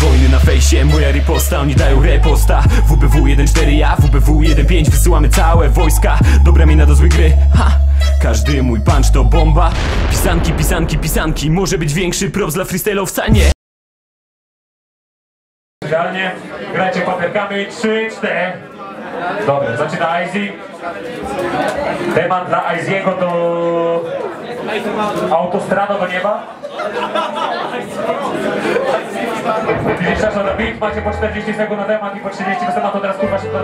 wojny na fejsie, moja riposta, oni dają reposta. WBW14 ja, WBW15, wysyłamy całe wojska. Dobra mina do złej gry, ha! Każdy mój punch to bomba. Pisanki, pisanki, pisanki, może być większy props dla freestyle'owca, nie? Realnie, grajcie paterkami, 3, 4. Dobra, zaczyna Aizy. Temat dla Aizy'ego to... Autostrada do nieba. Jeżeli czasem na beat, macie po 40 sekund na temat i po 30 na temat, to teraz kurwa się to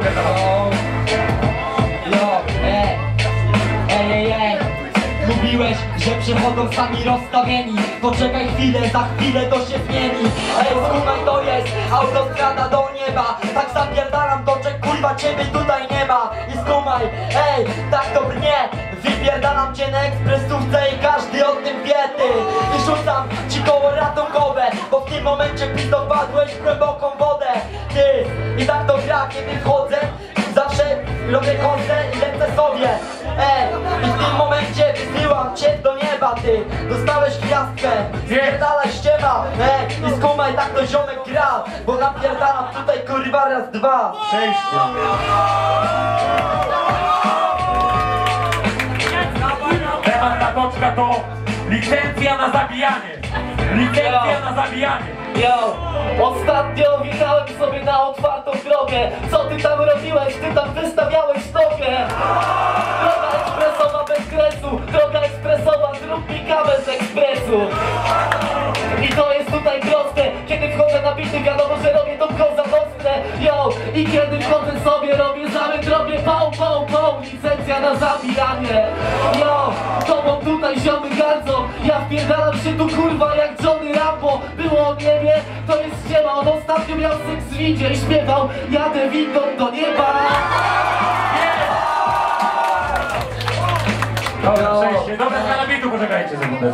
mówiłeś, że przychodzą sami rozstawieni. Poczekaj chwilę, za chwilę to się zmieni. Ej, słuchaj, to jest autostrada do nieba. Tak zapierdalam, Toczek, kurwa, ciebie tutaj nie ma. I skumaj, ej, tak to brnie. Wypierdalam cię na ekspresówce i każdy o tym wie, ty. I rzucam ci koło ratunkowe, bo w tym momencie dopadłeś w głęboką wodę, ty. I tak to gra, kiedy wchodzę, zawsze robię koncę i lecę sobie. Ej, i w tym momencie wysyłam cię do nieba, ty. Dostałeś gwiazdkę, spierdalaj ściema. Ej, i skumaj, tak to ziomek gra, bo napierdalam tutaj kurwa raz, dwa. Szczęście. Temat na Toczka to licencja na zabijanie. Licencja na zabijanie. Yo, ostatnio wjechałem sobie na otwartą drogę. Co ty tam robiłeś? Ty tam wystawiałeś stopę. Droga ekspresowa bez kresu, droga ekspresowa, zrób mi kawę z ekspresu. I to jest tutaj proste, kiedy wchodzę na bity, wiadomo, że robię tą koza mocne. Yo, i kiedy wchodzę sobie, robię zamyt, robię pał, pał, pał, licencja na zabijanie. Yo, tobą tutaj ziomy gardzą, ja wpierdalam się tu kurwa jak Johnny Rambo. Było o niebie, to jest ściema, on ostatnio miał seks w windzie i śpiewał jadę windą do nieba. Dobra, przejście. Dobra, na bitu poczekajcie za minutę.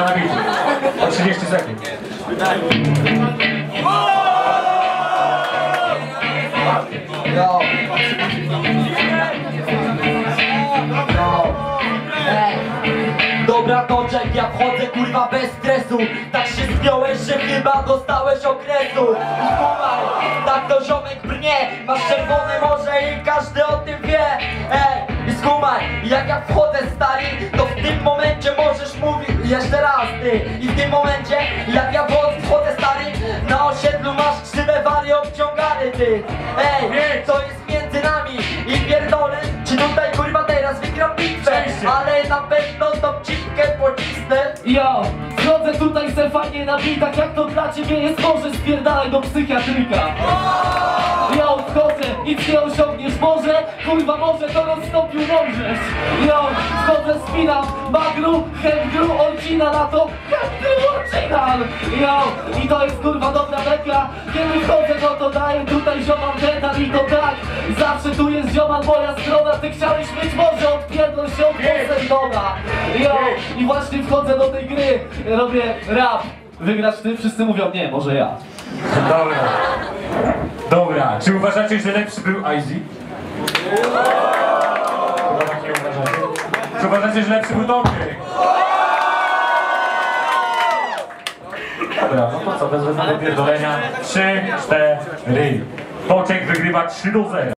Na bitu. O 30 sekund. No. Dobra, Toczek, ja wchodzę kurwa bez stresu. Tak się spiąłeś, że chyba dostałeś okresu. I kumaj, tak to ziomek brnie. Masz czerwone morze i każdy o tym wie. Ej. I skumaj, jak ja wchodzę stary, to w tym momencie możesz mówić jeszcze raz, ty. I w tym momencie, jak ja wchodzę stary, na osiedlu masz krzywe wary obciągane, ty. Ej, to jest między nami i pierdolę, czy tutaj kurwa teraz wygram bitwę, ale na pewno tą cipkę pocisnę. Yo, wchodzę tutaj se fajnie na bitach, jak to dla ciebie jest może, spierdalaj do psychiatryka. Yo, wchodzę, nic nie osiągniesz, może, kurwa może to roztopił możesz. Yo, wchodzę, spinam, bagru, hemgru, olcina na to, każdy orginal. Yo, i to jest kurwa dobra beka, kiedy wchodzę, no to daję tutaj ziomal medal i to tak, zawsze tu jest ziomal moja strona, ty chciałeś być może odpierdol się od Posendona. Yo, i właśnie wchodzę do tej gry, robię rap, wygrasz ty, wszyscy mówią nie, może ja. Dobra. Dobra, czy uważacie, że lepszy był Aizy? Nie uważacie. Czy uważacie, że lepszy był dobry? Dobra, no to co, bez wypierdolenia. 3, 4. Toczek wygrywa 3-0.